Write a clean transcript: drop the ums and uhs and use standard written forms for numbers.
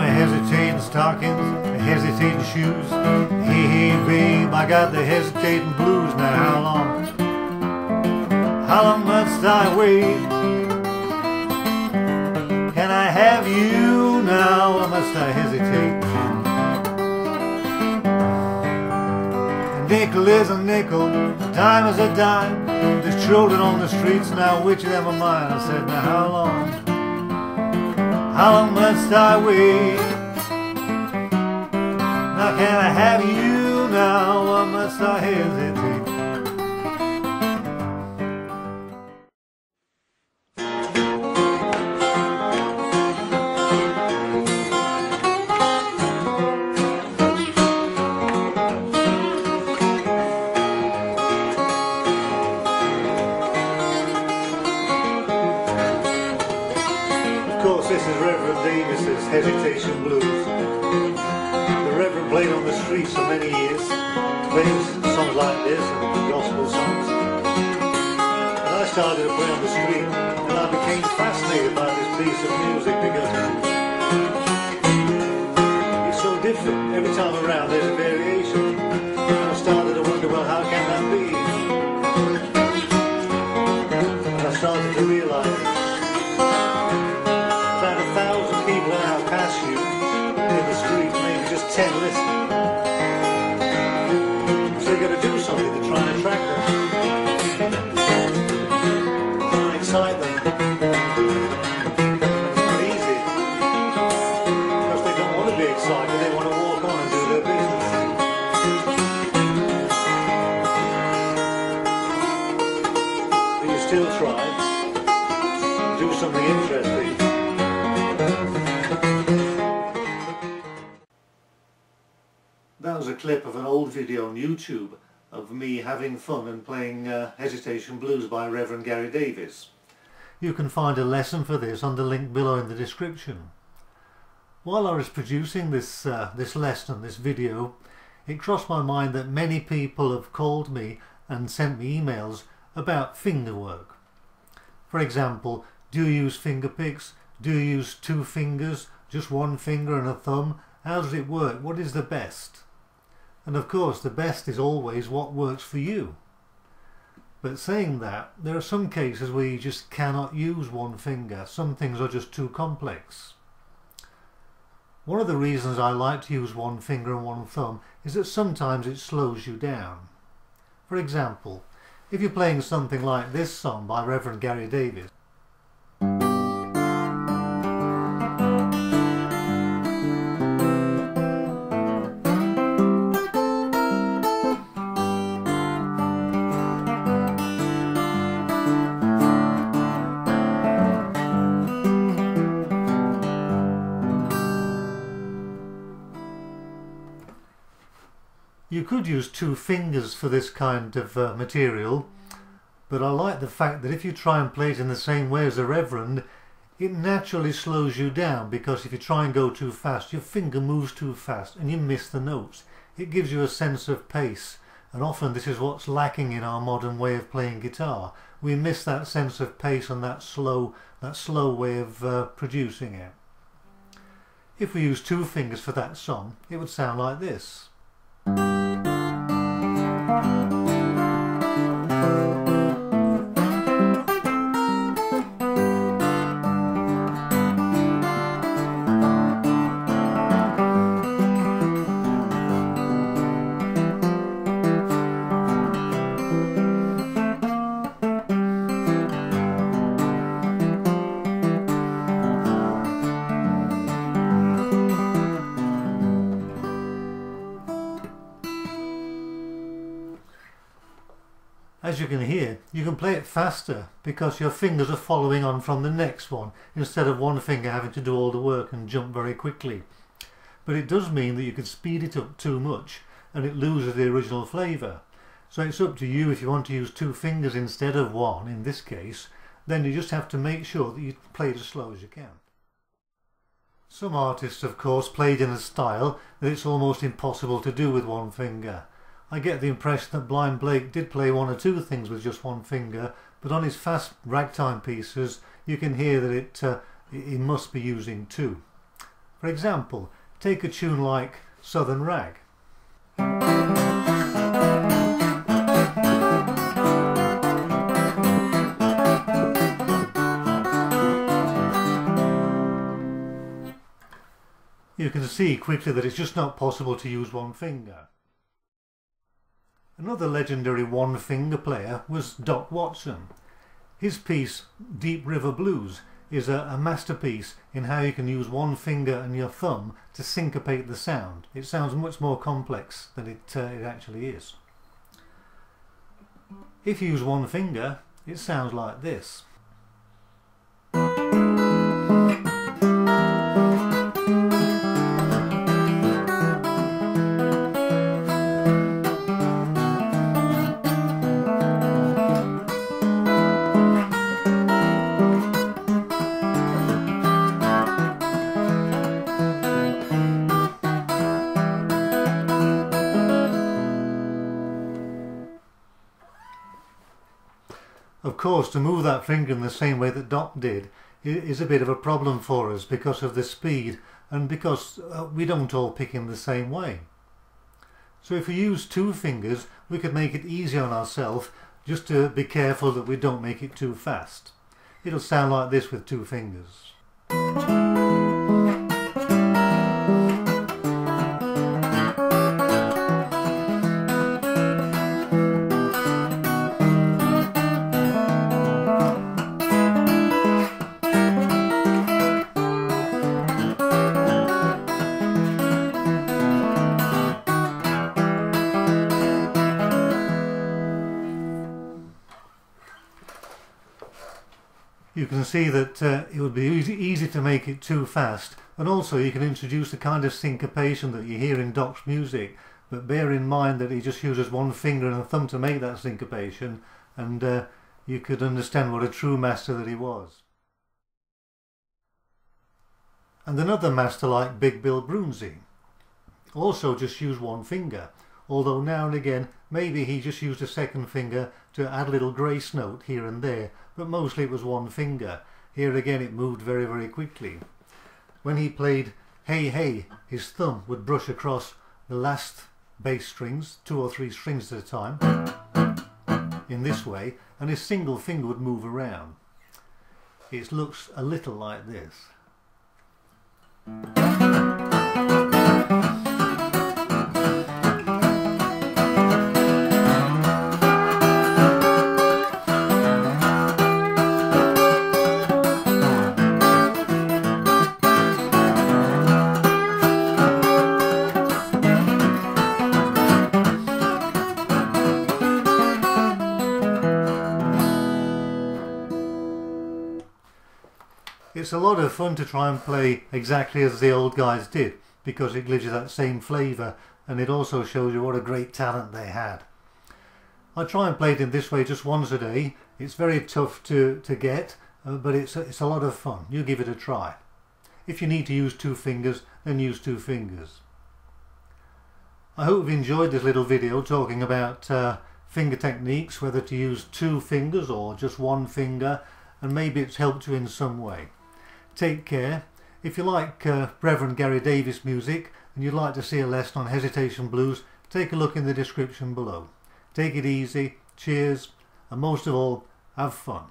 my hesitating stockings, my hesitating shoes. Hey, hey, babe, I got the hesitating blues. Now how long must I wait? Can I have you now, or must I hesitate? A nickel is a nickel, a dime is a dime. There's children on the streets now, which of them are mine? I said, now how long must I wait? Now can I have you now, or must I hesitate? This is Reverend Davis's Hesitation Blues. The Reverend played on the streets for many years, played songs like this and gospel songs. And I started to play on the street, and I became fascinated by this piece of music because it's so different. Every time around there's a variation. And I started to wonder, well, how can that be? And I started to realize and listen. So you got to do something to try and attract them, try and excite them. It's not easy, because they don't want to be excited, they want to walk on and do their business. But you still try, do something interesting. That was a clip of an old video on YouTube of me having fun and playing Hesitation Blues by Reverend Gary Davis. You can find a lesson for this on the link below in the description. While I was producing this lesson, this video, it crossed my mind that many people have called me and sent me emails about fingerwork. For example, do you use finger picks? Do you use two fingers, just one finger and a thumb? How does it work? What is the best? And of course the best is always what works for you. But saying that, there are some cases where you just cannot use one finger. Some things are just too complex. One of the reasons I like to use one finger and one thumb is that sometimes it slows you down. For example, if you're playing something like this song by Reverend Gary Davis. You could use two fingers for this kind of material, but I like the fact that if you try and play it in the same way as the Reverend, it naturally slows you down, because if you try and go too fast, your finger moves too fast and you miss the notes. It gives you a sense of pace, and often this is what's lacking in our modern way of playing guitar. We miss that sense of pace and that slow way of producing it. If we use two fingers for that song, it would sound like this. As you can hear, you can play it faster because your fingers are following on from the next one, instead of one finger having to do all the work and jump very quickly. But it does mean that you can speed it up too much and it loses the original flavour. So it's up to you if you want to use two fingers instead of one in this case, then you just have to make sure that you play it as slow as you can. Some artists, of course, played in a style that it's almost impossible to do with one finger. I get the impression that Blind Blake did play one or two things with just one finger, but on his fast ragtime pieces you can hear that it must be using two. For example, take a tune like Southern Rag. You can see quickly that it's just not possible to use one finger. Another legendary one-finger player was Doc Watson. His piece, Deep River Blues, is a masterpiece in how you can use one finger and your thumb to syncopate the sound. It sounds much more complex than it actually is. If you use one finger, it sounds like this. Of course, to move that finger in the same way that Doc did is a bit of a problem for us because of the speed and because we don't all pick in the same way. So if we use two fingers, we could make it easy on ourselves just to be careful that we don't make it too fast. It'll sound like this with two fingers. You can see that it would be easy to make it too fast, and also you can introduce the kind of syncopation that you hear in Doc's music, but bear in mind that he just uses one finger and a thumb to make that syncopation, and you could understand what a true master that he was. And another master like Big Bill Brunsey also just used one finger, although now and again maybe he just used a second finger to add a little grace note here and there, but mostly it was one finger. Here again it moved very, very quickly. When he played Hey Hey, his thumb would brush across the last bass strings, 2 or 3 strings at a time, in this way, and his single finger would move around. It looks a little like this. It's a lot of fun to try and play exactly as the old guys did, because it gives you that same flavour and it also shows you what a great talent they had. I try and play it in this way just once a day. It's very tough to get, but it's a lot of fun. You give it a try. If you need to use two fingers, then use two fingers. I hope you've enjoyed this little video talking about finger techniques, whether to use two fingers or just one finger, and maybe it's helped you in some way. Take care. If you like Reverend Gary Davis music and you'd like to see a lesson on Hesitation Blues, take a look in the description below. Take it easy, cheers, and most of all, have fun.